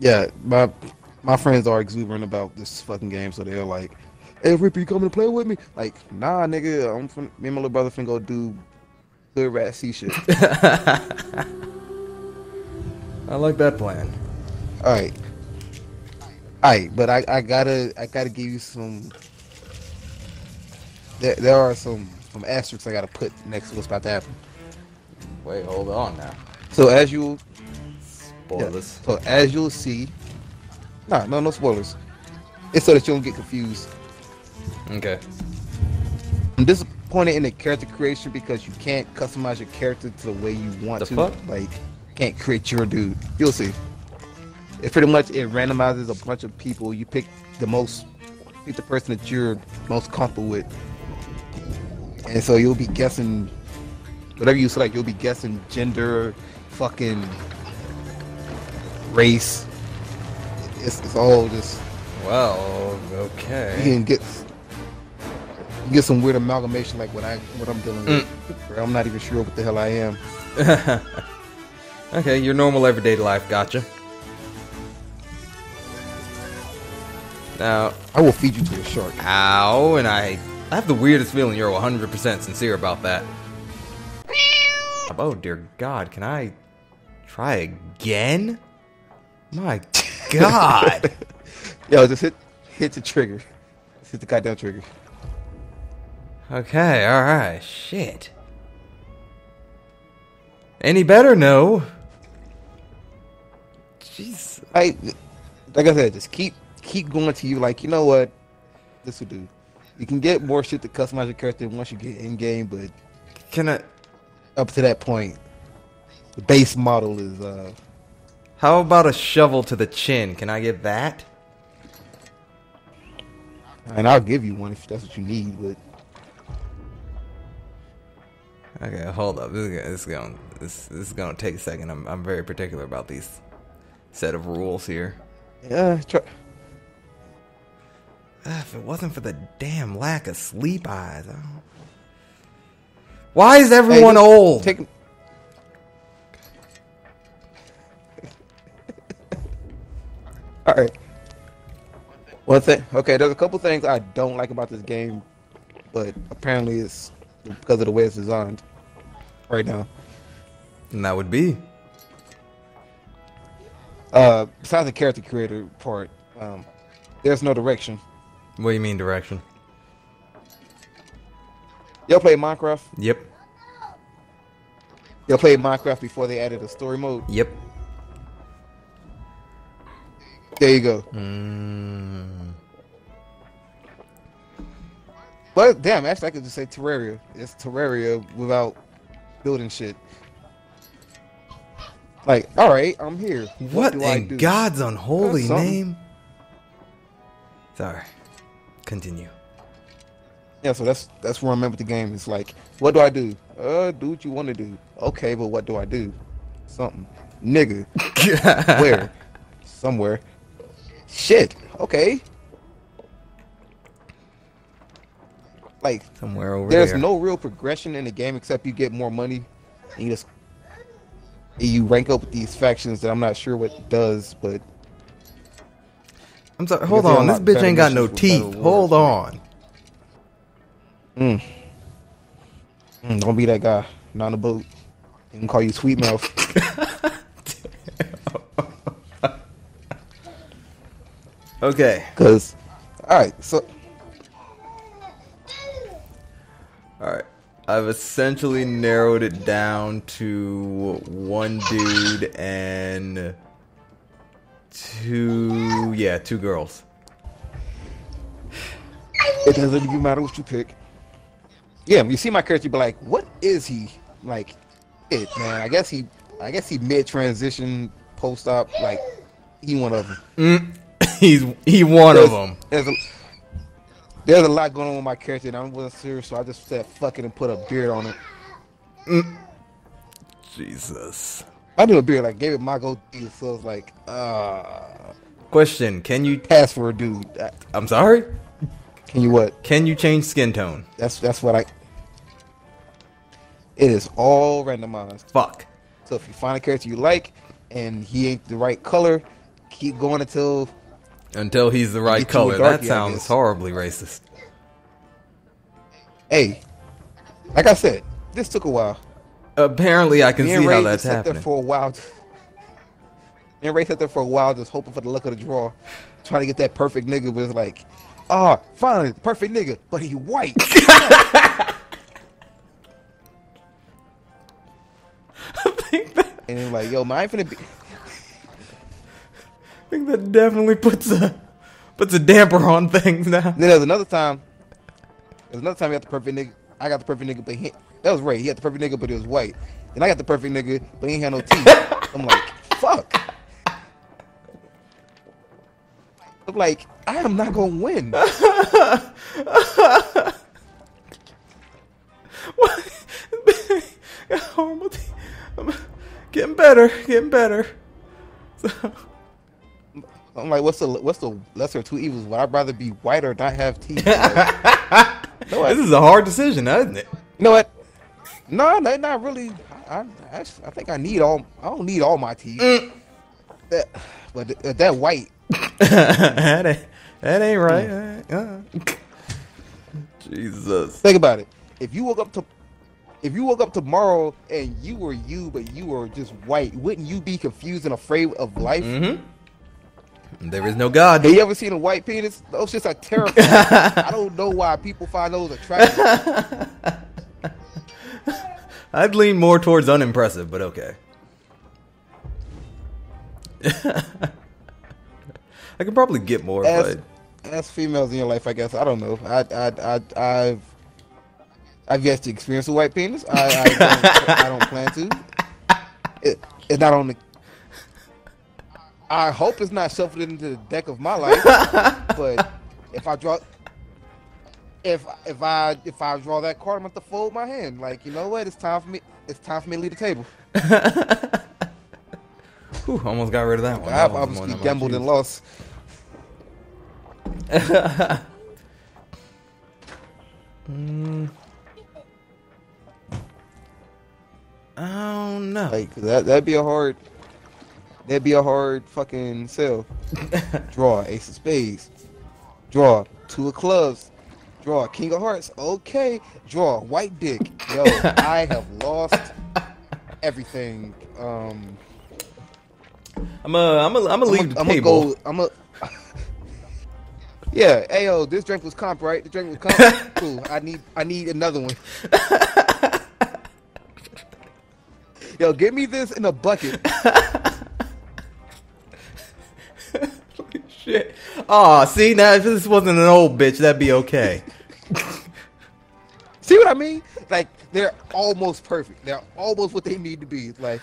Yeah, my friends are exuberant about this fucking game, so they're like, "Hey, Ripper, you coming to play with me?" Like, nah, nigga, me and my little brother finna go do good rat sea shit. I like that plan. All right, but I gotta give you some. There are some asterisks I gotta put next to what's about to happen. Wait, hold on now. So as you. Spoilers. Yeah. So as you'll see, no spoilers. It's so that you don't get confused. Okay. I'm disappointed in the character creation because you can't customize your character to the way you want to. Fuck? Like, can't create your dude. You'll see. It pretty much randomizes a bunch of people. You pick the person that you're most comfortable with, and so you'll be guessing whatever you select. You'll be guessing gender, fucking race. It's all just. Well, okay. You can get some weird amalgamation like what I'm dealing with. Where I'm not even sure what the hell I am. Okay, your normal everyday life, gotcha. Now I will feed you to a shark. Ow, and I have the weirdest feeling you're 100% sincere about that. Oh dear God, can I try again? My God. Yo, just hit the trigger. Just hit the goddamn trigger. Okay, alright, shit. Any better? No. Jeez. Like I said, just keep going to you like, you know what? This will do. You can get more shit to customize your character once you get in-game, but... Up to that point, the base model is, How about a shovel to the chin? Can I get that? And I'll give you one if that's what you need, but... Okay, hold up. This is gonna take a second. I'm very particular about these set of rules here. Yeah, try... If it wasn't for the damn lack of sleep eyes, I don't... Why is everyone old? All right. One thing. Okay, there's a couple things I don't like about this game, but apparently it's because of the way it's designed right now. And that would be. Besides the character creator part, there's no direction. What do you mean direction? Y'all played Minecraft? Yep. Y'all played Minecraft before they added a story mode? Yep. There you go. But damn, actually I could just say Terraria. It's Terraria without building shit. Like, all right, I'm here. What in God's unholy name? Sorry. Continue. Yeah, so that's where I'm at with the game. It's like, what do I do? Do what you want to do. Okay, but what do I do? Something. Nigga. Where? Somewhere. Shit. Okay. Like, somewhere over there. There's no real progression in the game except you get more money and you rank up with these factions that I'm not sure what it does, but I'm sorry, hold on. This bitch ain't got no teeth. Hold on. Don't be that guy. Not on the boat. They can call you sweet mouth. Okay. Cause, alright, so. Alright. I've essentially narrowed it down to one dude and two girls. It doesn't even matter what you pick. Yeah, when you see my character, you be like, what is he? Like, it, man. I guess he mid-transition, post-op, like, he one of them. He one of them. There's a lot going on with my character, and I wasn't serious, so I just said fuck it and put a beard on it. Jesus. I knew a beard, like, gave it my goatee, so I was like, Question, can you... Pass for a dude. I'm sorry? Can you what? Can you change skin tone? That's what I... It is all randomized. Fuck. So if you find a character you like, and he ain't the right color, keep going until he's the right color. That sounds horribly racist. Hey, like I said, this took a while. Apparently, I can see how that's happening. There for a while. Me and Ray sat there for a while, just hoping for the luck of the draw, trying to get that perfect nigga. Was like, oh, finally, perfect nigga, but he white. And then like, yo, mine finna be. I think that definitely puts a damper on things now. Then there's another time he got the perfect nigga. I got the perfect nigga, but he, that was Ray. He had the perfect nigga, but he was white. And I got the perfect nigga, but he ain't had no teeth. I'm like, fuck. I'm like, I am not gonna win. I'm getting better. So. I'm like, what's the lesser of two evils? Would I rather be white or not have teeth? Like, no, this is a hard decision, isn't it? You know what? No, not really. I think I don't need all my teeth. But that white. that ain't right. Jesus. Think about it. If you woke up tomorrow and you were you, but you were just white, wouldn't you be confused and afraid of life? Mm-hmm. There is no God. Have you ever seen a white penis? Those shits are terrifying. I don't know why people find those attractive. I'd lean more towards unimpressive, but okay. I could probably get more. As females in your life, I guess. I don't know. I've yet to experience a white penis. I don't plan to. It's not on the. I hope it's not shuffled into the deck of my life. But if I draw that card, I'm gonna have to fold my hand. Like, you know what? It's time for me to leave the table. Whew, almost got rid of that one. I've obviously gambled and lost. I don't know. Like that'd be a hard fucking sell. Draw ace of spades. Draw two of clubs. Draw king of hearts. Okay. Draw white dick. Yo, I have lost everything. I'm a leave the table. Yeah. Hey, yo, this drink was comp, right? The drink was comp. Cool. I need another one. Yo, give me this in a bucket. Shit. Oh, see, now if this wasn't an old bitch, that'd be okay. See what I mean? Like, they're almost perfect. They're almost what they need to be. Like,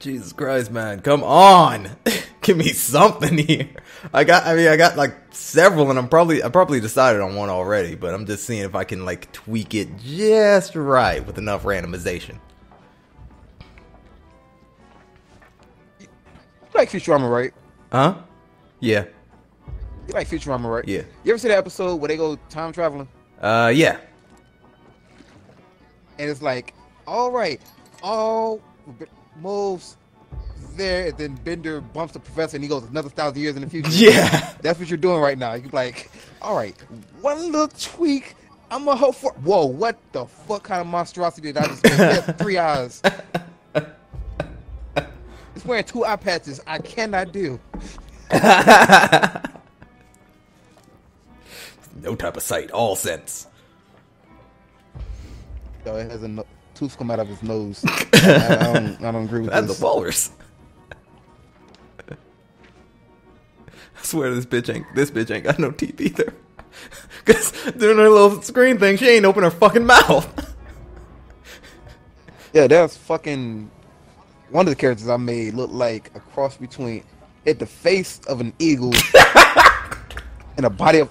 Jesus Christ, man. Come on. Give me something here. I got like several, and I probably decided on one already, but I'm just seeing if I can like tweak it just right with enough randomization. You like Futurama, right? Huh? Yeah. You like Futurama, right? Yeah. You ever see the episode where they go time traveling? Yeah. And it's like, all right, all moves there, and then Bender bumps the professor and he goes another 1,000 years in the future. Yeah, that's what you're doing right now. You're like, all right, one little tweak, I'm gonna hope for. Whoa, what the fuck kind of monstrosity did I just get? 3 hours. It's wearing 2 eye patches. I cannot do. No type of sight, all sense. Yo, it has a tooth come out of his nose. I don't agree with that. That's the walrus. I swear this bitch ain't got no teeth either. Cause doing her little screen thing, she ain't open her fucking mouth. Yeah, that's fucking one of the characters I made look like a cross between at the face of an eagle and the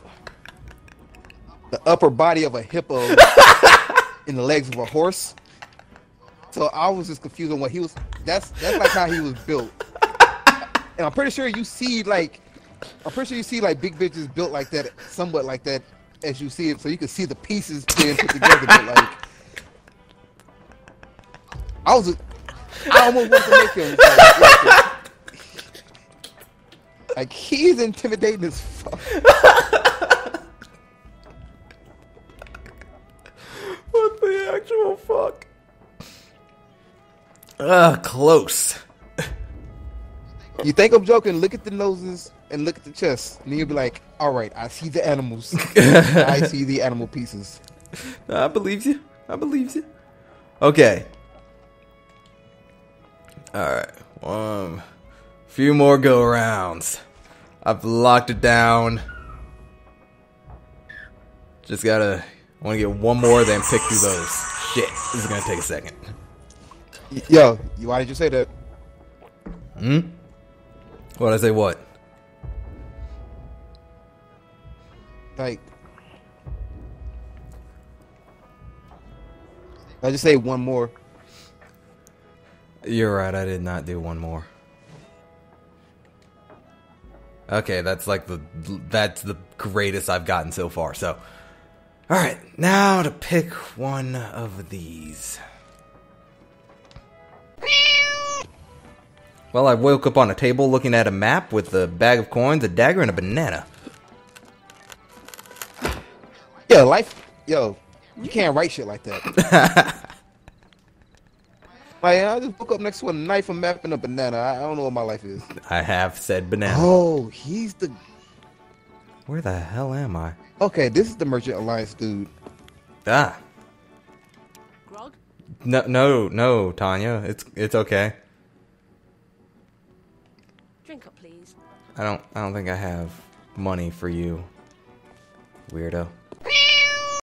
upper body of a hippo and the legs of a horse. So I was just confused on what he was. That's like how he was built. And I'm pretty sure you see like big bitches built like that, somewhat like that as you see it, so you can see the pieces being put together. But like, I almost want to make him like he's intimidating as fuck. What the actual fuck? Close. You think I'm joking? Look at the noses and look at the chest, and you'll be like, "All right, I see the animals. I see the animal pieces." No, I believe you. I believe you. Okay. All right. Few more go rounds. I've locked it down. Just gotta. I want to get one more, then pick through those. Shit, this is gonna take a second. Yo, why did you say that? Hmm? What did I say? What? Like, I just say one more. You're right. I did not do one more. Okay, that's like that's the greatest I've gotten so far. So, all right, now to pick one of these. Well, I woke up on a table looking at a map with a bag of coins, a dagger, and a banana. Yo, life... Yo, you can't write shit like that. Like, I just woke up next to a knife, a map, and a banana. I don't know what my life is. I have said banana. Oh, he's the... Where the hell am I? Okay, this is the Merchant Alliance dude. Ah. Grog? No, Tanya. It's okay. Drink up, please. I don't think I have money for you, weirdo.